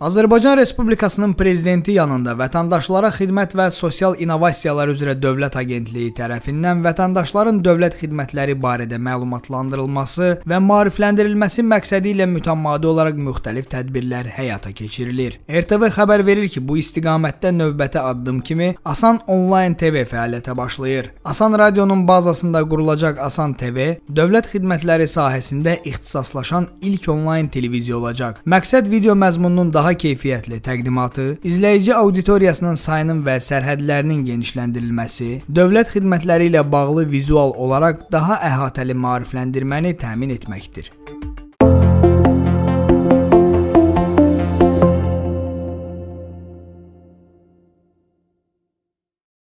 Azərbaycan Respublikasının Prezidenti yanında Vətəndaşlara Xidmət və Sosial İnovasiyalar üzrə Dövlət Agentliyi tərəfindən vətəndaşların dövlət xidmətləri barədə məlumatlandırılması və maarifləndirilməsi məqsədi ilə mütəmadi olaraq müxtəlif tədbirlər həyata keçirilir. RTV xəbər verir ki, bu istiqamətdə növbəti addım kimi Asan Online TV fəaliyyətə başlayır. Asan radyonun bazasında qurulacaq Asan TV, dövlət xidmətləri sahəsində ixtisaslaşan ilk online televiziya olacaq. Məqsəd video məzmununun daha keyfiyyətli təqdimatı, izləyici auditoriyasının sayının və sərhədlərinin genişləndirilməsi, dövlət xidmətləri ilə bağlı vizual olaraq daha əhatəli maarifləndirməni təmin etməkdir.